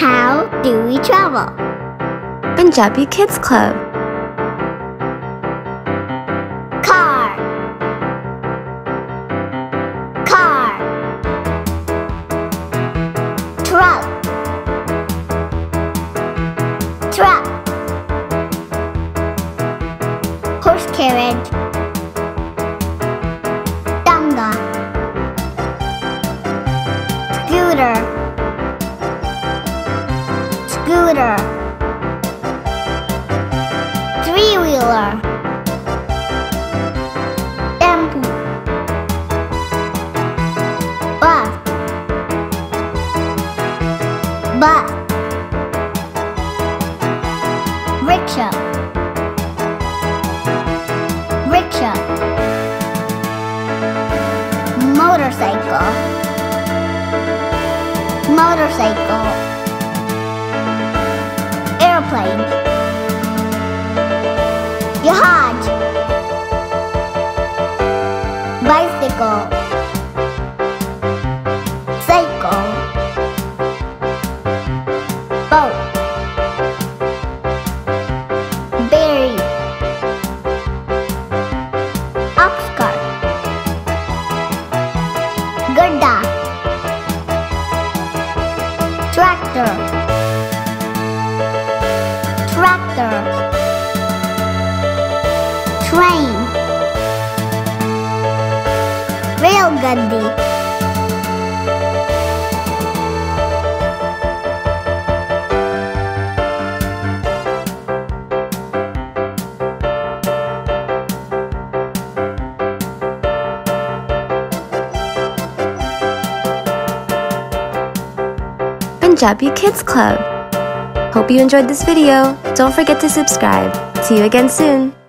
How do we travel? Punjabi Kids Club. Car. Car. Truck. Truck. Horse carriage. Danga. Scooter. Scooter. Three-wheeler. Tempo. Bus. Bus. Rickshaw. Rickshaw. Motorcycle. Motorcycle. Airplane. Jahaj. Bicycle. Cycle. Boat. Berry. Ox cart. Gadda. Tractor. Tractor. Train. Railgadi. Punjabi Kids Club. Hope you enjoyed this video. Don't forget to subscribe. See you again soon.